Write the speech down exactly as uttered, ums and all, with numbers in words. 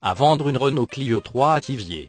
À vendre une Renault Clio trois à Thiviers.